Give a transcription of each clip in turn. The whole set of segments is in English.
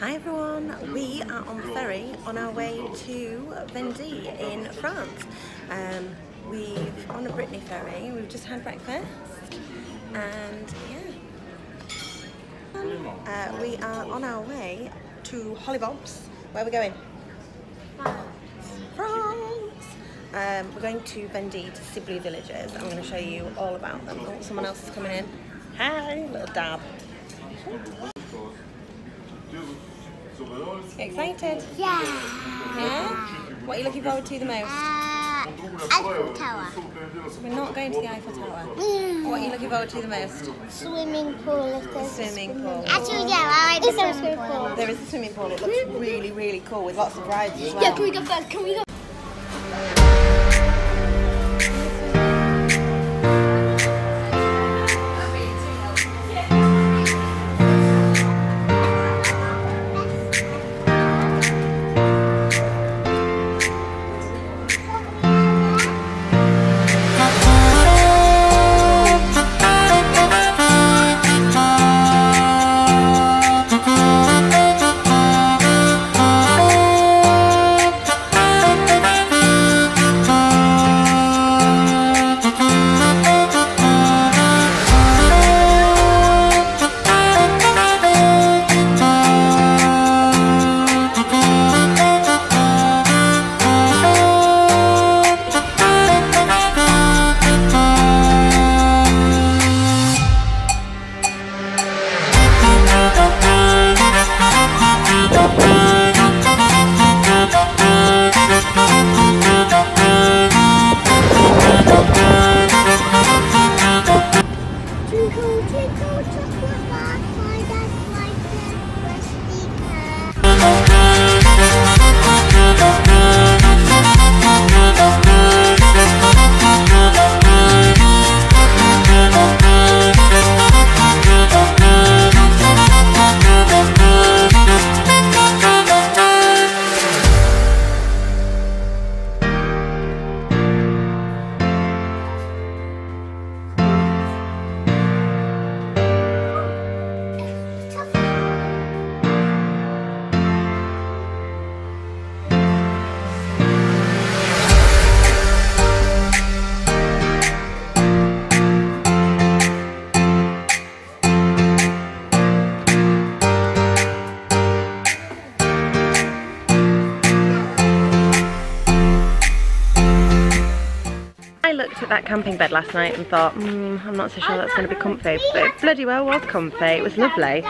Hi everyone, we are on ferry on our way to Vendee in France. We've on a Brittany ferry, we've just had breakfast and yeah. We are on our way to Hollybob's. Where are we going? France! We're going to Vendee to Siblu Villages. I'm going to show you all about them. Oh, someone else is coming in. Hi, little dab. You excited? Yeah. Yeah? What are you looking forward to the most? Eiffel Tower. We're not going to the Eiffel Tower. What are you looking forward to the most? Swimming pool. Swimming pool. Actually, yeah, I like the swimming pool. There is a swimming pool. It looks really, really cool with lots of rides as well. Yeah, can we go first? Can we go? At that camping bed last night and thought, I'm not so sure that's going to be comfy, but it bloody well was comfy. It was lovely.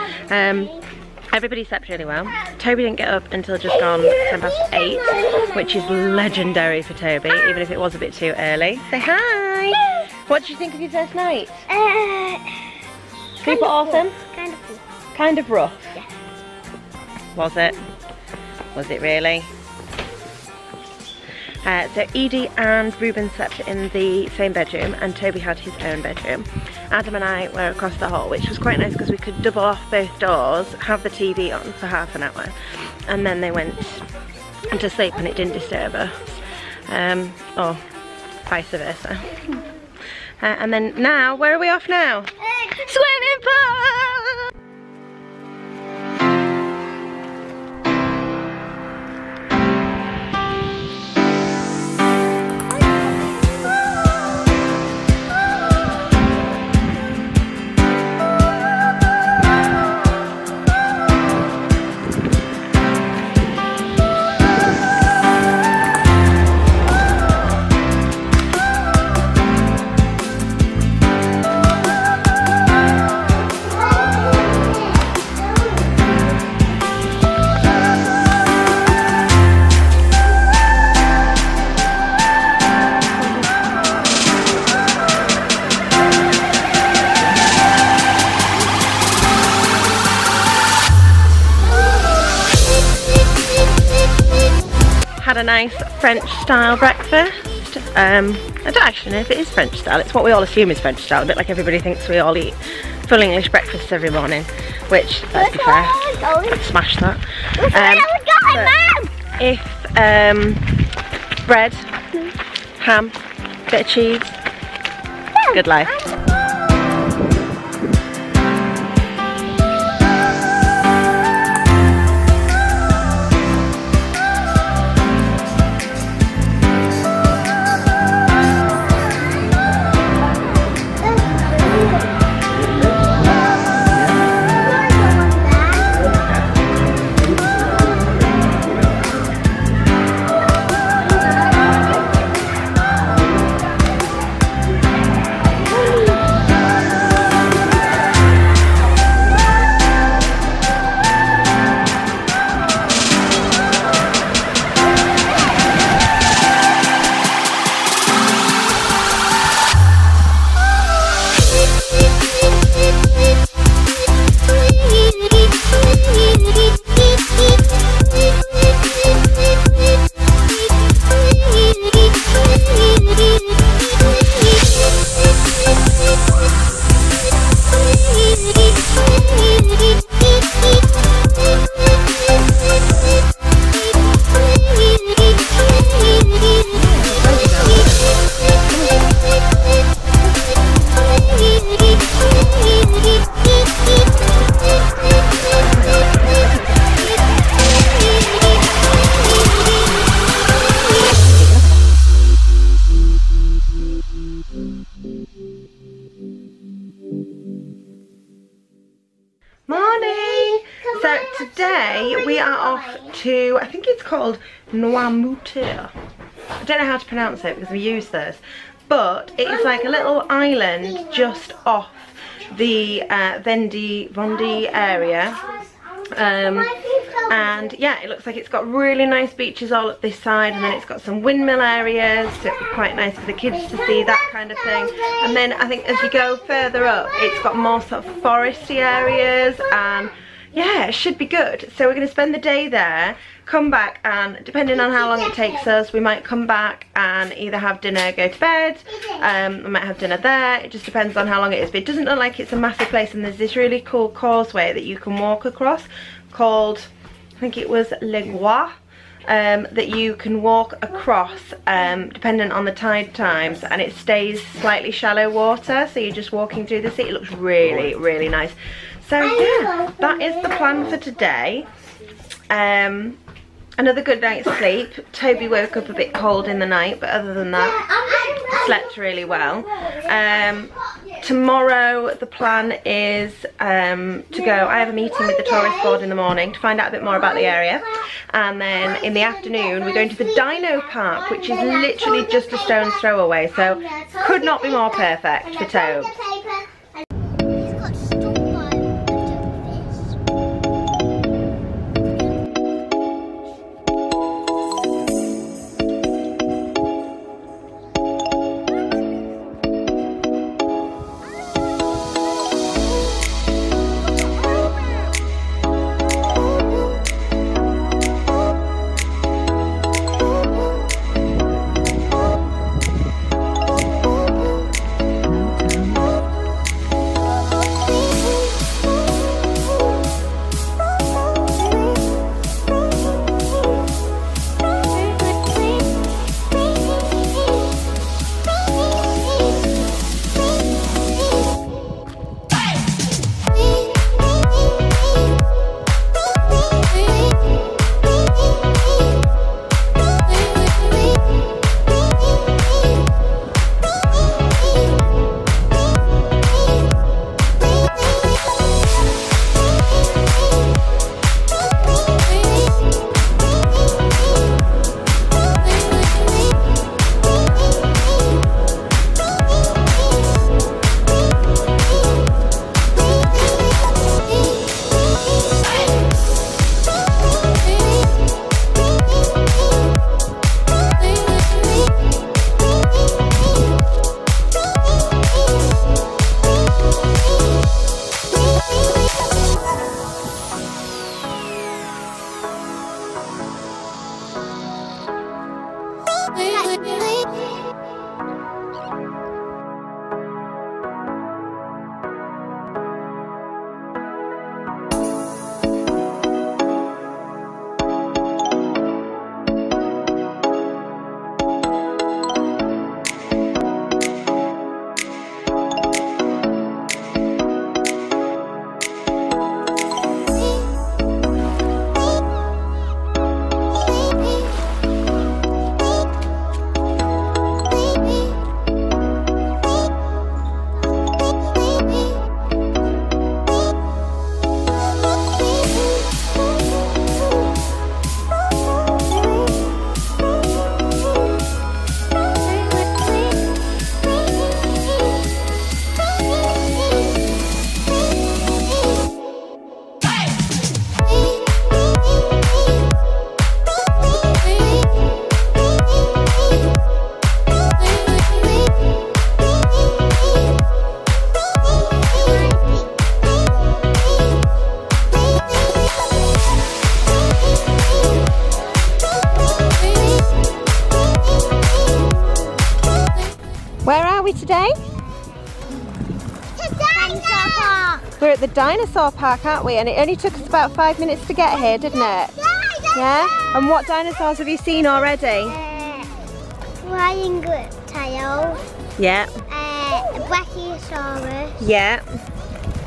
Everybody slept really well. Toby didn't get up until just gone 8:10, which is legendary for Toby, even if it was a bit too early. Say hi. What did you think of your first night? Super awesome. Kind of rough. Yeah. Was it? Was it really? So Edie and Ruben slept in the same bedroom and Toby had his own bedroom. Adam and I were across the hall, which was quite nice because we could double off both doors, have the TV on for half an hour, and then they went to sleep and it didn't disturb us, or vice versa. And then now, where are we off now? Swimming pool! A nice French style breakfast. I don't actually know if it is French style, it's what we all assume is French style, a bit like everybody thinks we all eat full English breakfasts every morning, which, let's be fair, I'd smash that. If bread, ham, bit of cheese, good life. Today we are off to, I think it's called Noirmoutier. I don't know how to pronounce it because we use this, but it is like a little island just off the Vendee area. And yeah, it looks like it's got really nice beaches all up this side, and then it's got some windmill areas, so it'd be quite nice for the kids to see that kind of thing. And then I think as you go further up, it's got more sort of foresty areas, and yeah, it should be good. So we're going to spend the day there, come back, and depending on how long it takes us, we might come back and either have dinner, go to bed, we might have dinner there. It just depends on how long it is, but it doesn't look like it's a massive place. And there's this really cool causeway that you can walk across called, I think it was Le Gois, that you can walk across dependent on the tide times, and it stays slightly shallow water, so you're just walking through the sea. It looks really, really nice. So yeah, that is the plan for today. Another good night's sleep. Toby woke up a bit cold in the night, but other than that, slept really well. Tomorrow the plan is to go, I have a meeting with the tourist board in the morning to find out a bit more about the area, and then in the afternoon we're going to the Dino Park, which is literally just a stone's throw away, so could not be more perfect for Tobes. Today? Dinosaur Park. We're at the Dinosaur Park, aren't we? And it only took us about 5 minutes to get here, didn't it? Yeah? And what dinosaurs have you seen already? Flying reptiles. Yeah. A brachiosaurus. Yeah.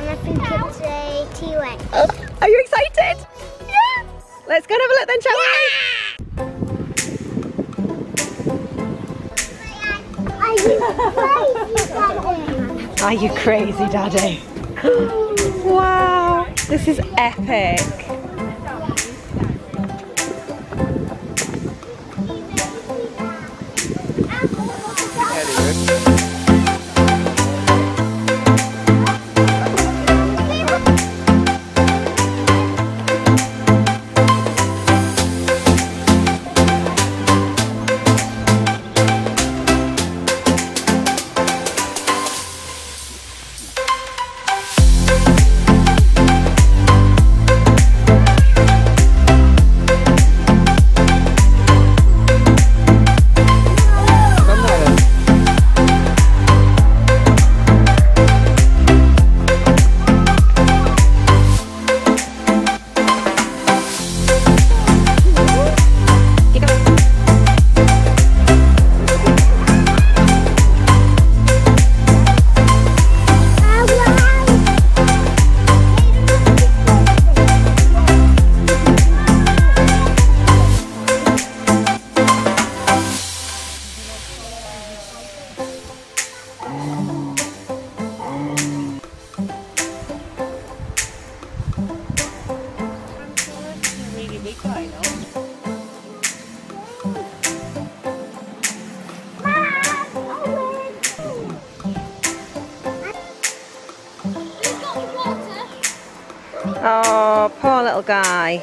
And I think it's a T-Rex. Oh, are you excited? Yeah! Let's go and have a look then, shall we? Are you crazy, Daddy? Wow, this is epic. little guy.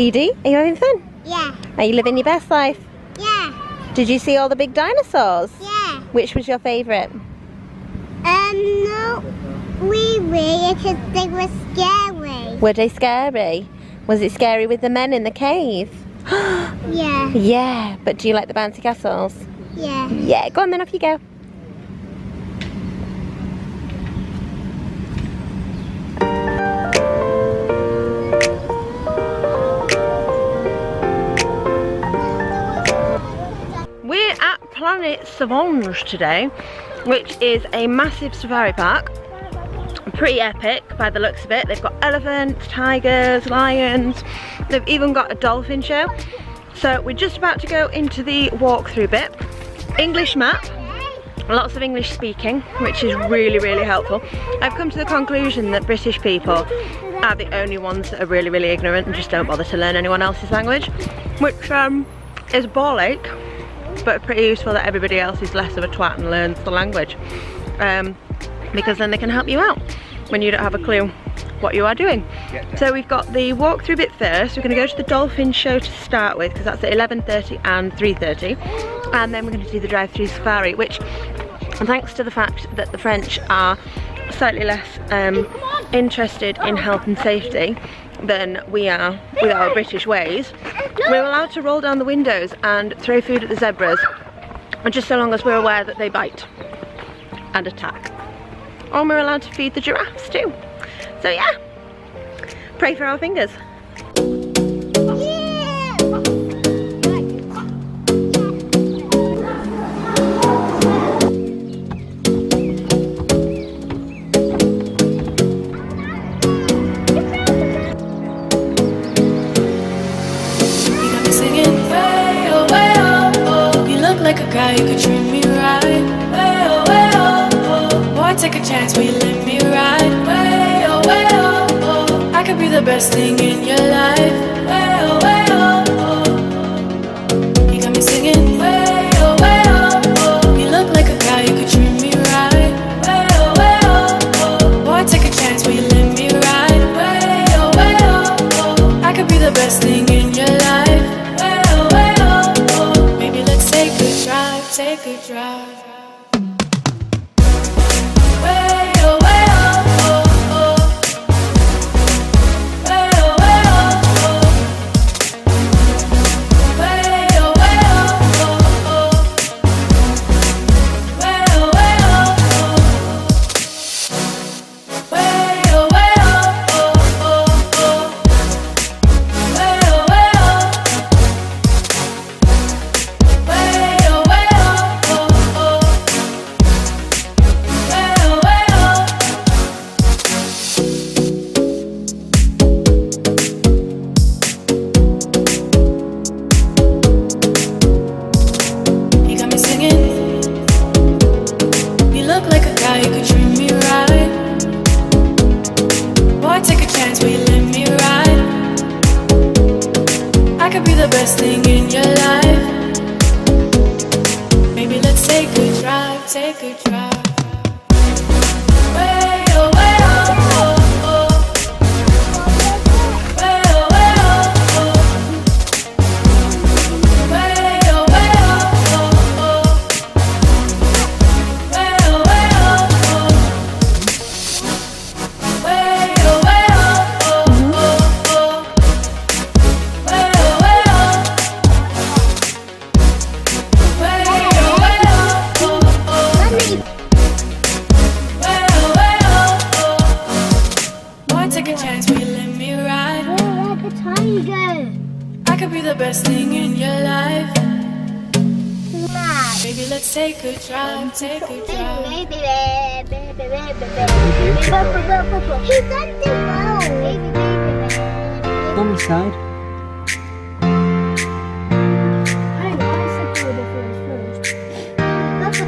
Edie, are you having fun? Yeah. Are you living your best life? Yeah. Did you see all the big dinosaurs? Yeah. Which was your favourite? No, we really, because they were scary. Were they scary? Was it scary with the men in the cave? Yeah. Yeah, but do you like the bouncy castles? Yeah. Yeah, go on then, off you go. Planet Sauvange today, which is a massive safari park, pretty epic by the looks of it. They've got elephants, tigers, lions, they've even got a dolphin show. So we're just about to go into the walkthrough bit. English map, lots of English speaking, which is really, really helpful. I've come to the conclusion that British people are the only ones that are really, really ignorant and just don't bother to learn anyone else's language, which is a ball ache. But pretty useful that everybody else is less of a twat and learns the language, because then they can help you out when you don't have a clue what you are doing. So we've got the walkthrough bit first. We're going to go to the dolphin show to start with, because that's at 11:30 and 3:30, and then we're going to do the drive-through safari, which, thanks to the fact that the French are slightly less interested in health and safety than we are with our British ways, we're allowed to roll down the windows and throw food at the zebras, and just so long as we're aware that they bite and attack. And we're allowed to feed the giraffes too. So yeah, pray for our fingers. You could treat me right, way oh, way oh, oh. Boy, take a chance, will you let me ride, way oh, way oh, oh. I could be the best thing in your life, way oh, way oh, oh. You got me singing, way oh, way oh, oh. You look like a guy, you could treat me right, way oh, way oh, oh. Boy, take a chance, will you let me ride, way oh, way oh, oh. I could be the best thing in your life. Take a drive. could be the best thing in your life. Baby, let's take a drive, take a drive. Baby. On the side. I know, I said to the first. That's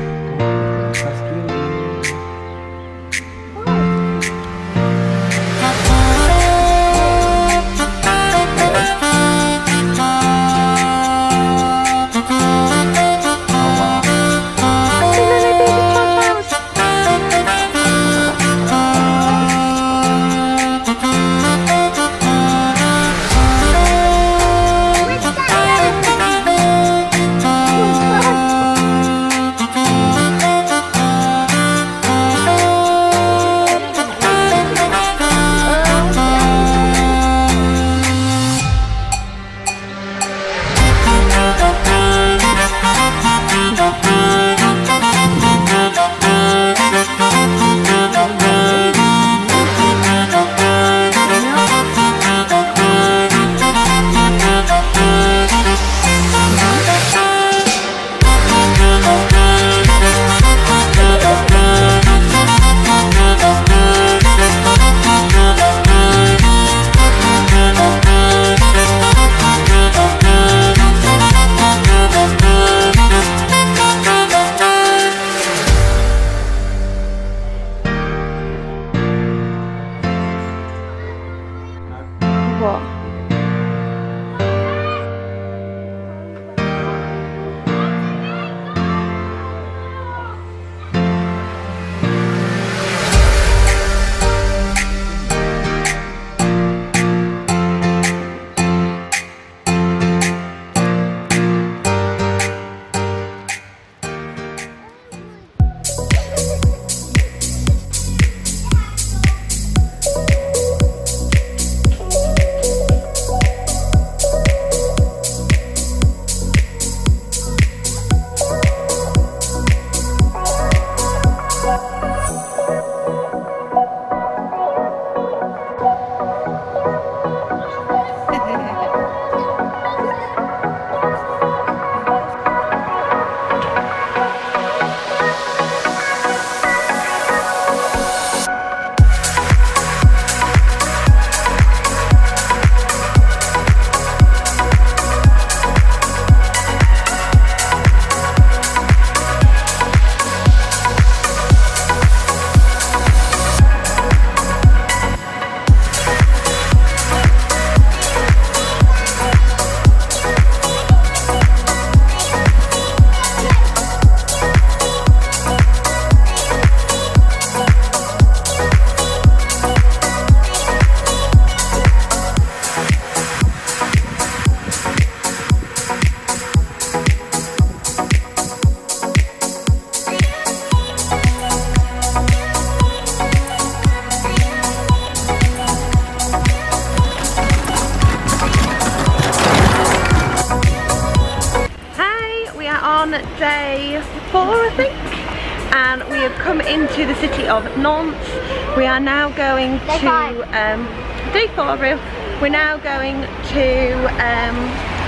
into the city of Nantes. We are now going to day four. We're now going to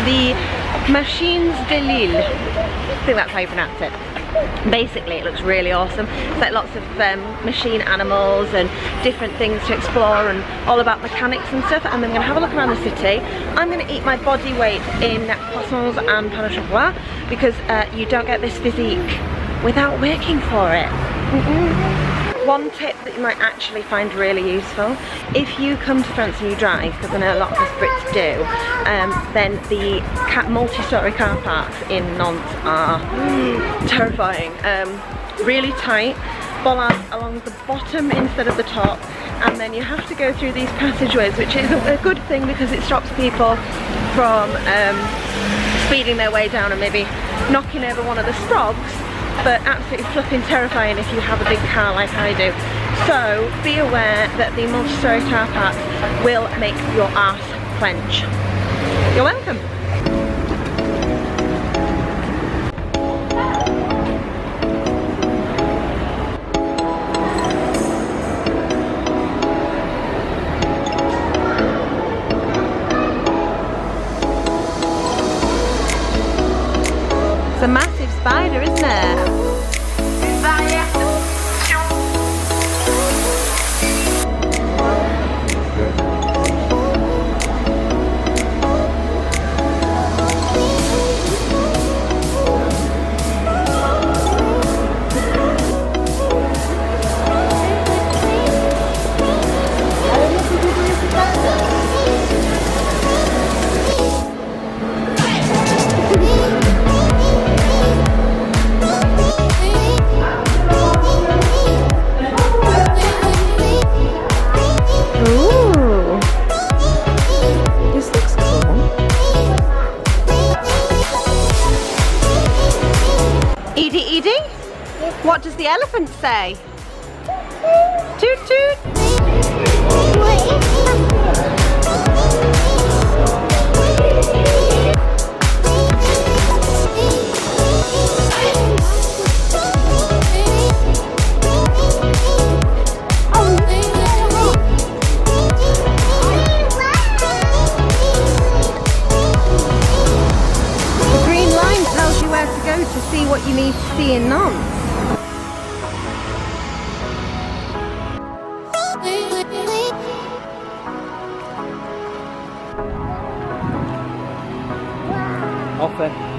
the Machines de Lille. I think that's how you pronounce it. Basically, it looks really awesome. It's like lots of machine animals and different things to explore, and all about mechanics and stuff. And I'm going to have a look around the city. I'm going to eat my body weight in croissants and pain au chocolat, because you don't get this physique without working for it. One tip that you might actually find really useful, if you come to France and you drive, because I know a lot of us Brits do, then the multi-storey car parks in Nantes are terrifying. Really tight, bollards along the bottom instead of the top, and then you have to go through these passageways, which is a good thing because it stops people from speeding their way down and maybe knocking over one of the frogs. But absolutely flipping terrifying if you have a big car like I do. So be aware that the multi-storey car parks will make your arse clench. You're welcome. the elephants say? Toot toot! The green line tells you where to go to see what you need to see in Nantes. Off it.